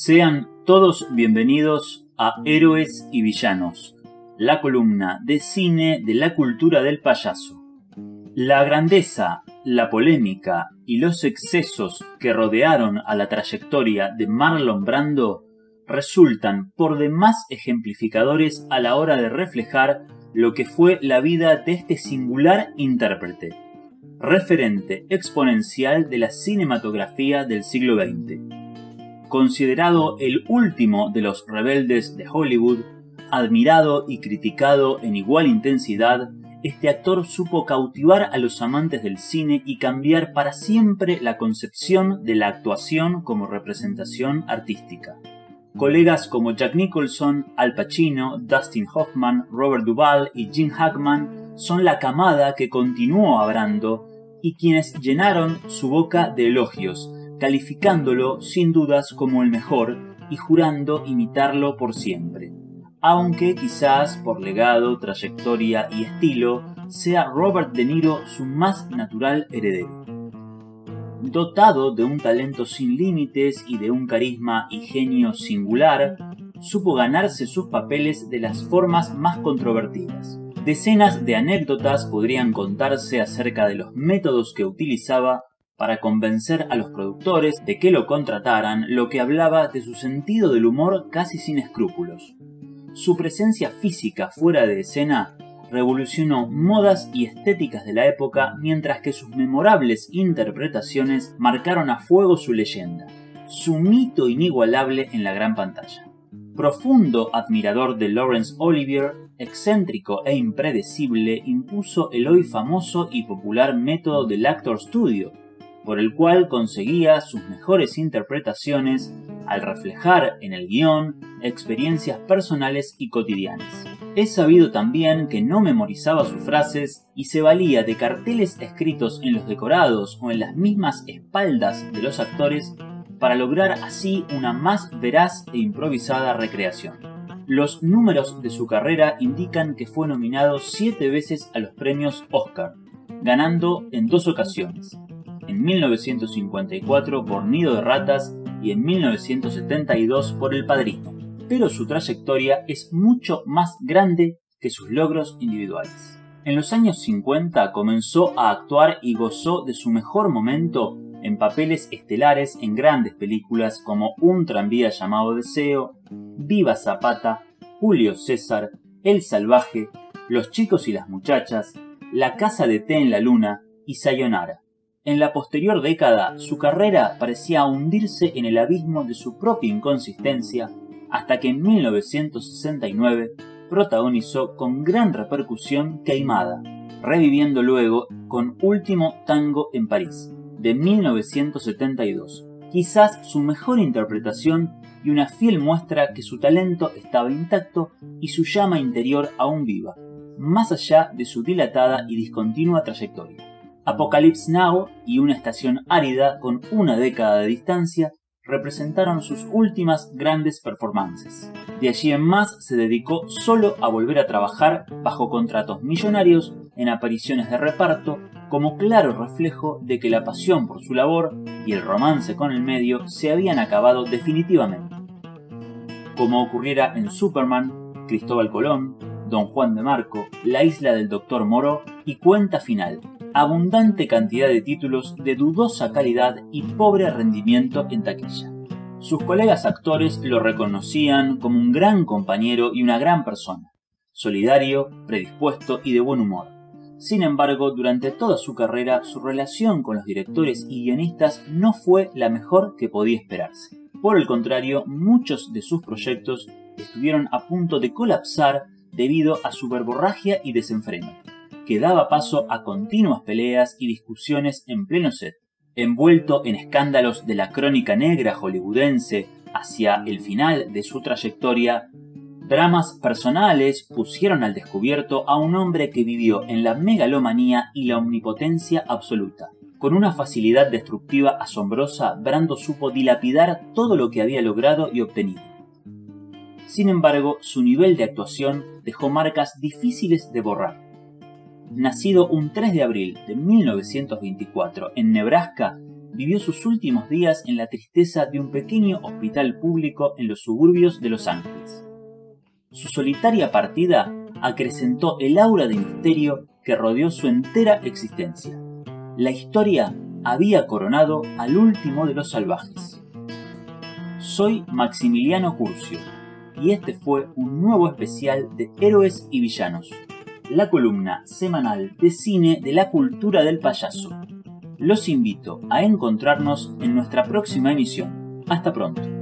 Sean todos bienvenidos a Héroes y Villanos, la columna de cine de la cultura del payaso. La grandeza, la polémica y los excesos que rodearon a la trayectoria de Marlon Brando resultan por demás ejemplificadores a la hora de reflejar lo que fue la vida de este singular intérprete, referente exponencial de la cinematografía del siglo XX. Considerado el último de los rebeldes de Hollywood, admirado y criticado en igual intensidad, este actor supo cautivar a los amantes del cine y cambiar para siempre la concepción de la actuación como representación artística. Colegas como Jack Nicholson, Al Pacino, Dustin Hoffman, Robert Duvall y Gene Hackman son la camada que continuó a Brando y quienes llenaron su boca de elogios, calificándolo sin dudas como el mejor y jurando imitarlo por siempre. Aunque quizás por legado, trayectoria y estilo sea Robert De Niro su más natural heredero. Dotado de un talento sin límites y de un carisma y genio singular, supo ganarse sus papeles de las formas más controvertidas. Decenas de anécdotas podrían contarse acerca de los métodos que utilizaba para convencer a los productores de que lo contrataran, lo que hablaba de su sentido del humor casi sin escrúpulos. Su presencia física fuera de escena revolucionó modas y estéticas de la época, mientras que sus memorables interpretaciones marcaron a fuego su leyenda, su mito inigualable en la gran pantalla. Profundo admirador de Laurence Olivier, excéntrico e impredecible, impuso el hoy famoso y popular método del Actor's Studio, por el cual conseguía sus mejores interpretaciones al reflejar en el guión experiencias personales y cotidianas. Es sabido también que no memorizaba sus frases y se valía de carteles escritos en los decorados o en las mismas espaldas de los actores para lograr así una más veraz e improvisada recreación. Los números de su carrera indican que fue nominado 7 veces a los premios Oscar, ganando en 2 ocasiones. En 1954 por Nido de Ratas y en 1972 por El Padrino, pero su trayectoria es mucho más grande que sus logros individuales. En los años 50 comenzó a actuar y gozó de su mejor momento en papeles estelares en grandes películas como Un tranvía llamado Deseo, Viva Zapata, Julio César, El Salvaje, Los chicos y las muchachas, La casa de té en la luna y Sayonara. En la posterior década, su carrera parecía hundirse en el abismo de su propia inconsistencia, hasta que en 1969 protagonizó con gran repercusión Queimada, reviviendo luego con Último Tango en París, de 1972. Quizás su mejor interpretación y una fiel muestra que su talento estaba intacto y su llama interior aún viva, más allá de su dilatada y discontinua trayectoria. Apocalypse Now y Una estación árida con una década de distancia representaron sus últimas grandes performances. De allí en más se dedicó solo a volver a trabajar bajo contratos millonarios en apariciones de reparto como claro reflejo de que la pasión por su labor y el romance con el medio se habían acabado definitivamente. Como ocurriera en Superman, Cristóbal Colón, Don Juan de Marco, La Isla del Doctor Moreau y Cuenta Final. Abundante cantidad de títulos de dudosa calidad y pobre rendimiento en taquilla. Sus colegas actores lo reconocían como un gran compañero y una gran persona, solidario, predispuesto y de buen humor. Sin embargo, durante toda su carrera, su relación con los directores y guionistas no fue la mejor que podía esperarse. Por el contrario, muchos de sus proyectos estuvieron a punto de colapsar debido a su verborragia y desenfreno, que daba paso a continuas peleas y discusiones en pleno set. Envuelto en escándalos de la crónica negra hollywoodense hacia el final de su trayectoria, dramas personales pusieron al descubierto a un hombre que vivió en la megalomanía y la omnipotencia absoluta. Con una facilidad destructiva asombrosa, Brando supo dilapidar todo lo que había logrado y obtenido. Sin embargo, su nivel de actuación dejó marcas difíciles de borrar. Nacido un 3 de abril de 1924 en Nebraska, vivió sus últimos días en la tristeza de un pequeño hospital público en los suburbios de Los Ángeles. Su solitaria partida acrecentó el aura de misterio que rodeó su entera existencia. La historia había coronado al último de los salvajes. Soy Maximiliano Curcio y este fue un nuevo especial de Héroes y Villanos, la columna semanal de cine de la cultura del payaso. Los invito a encontrarnos en nuestra próxima emisión. Hasta pronto.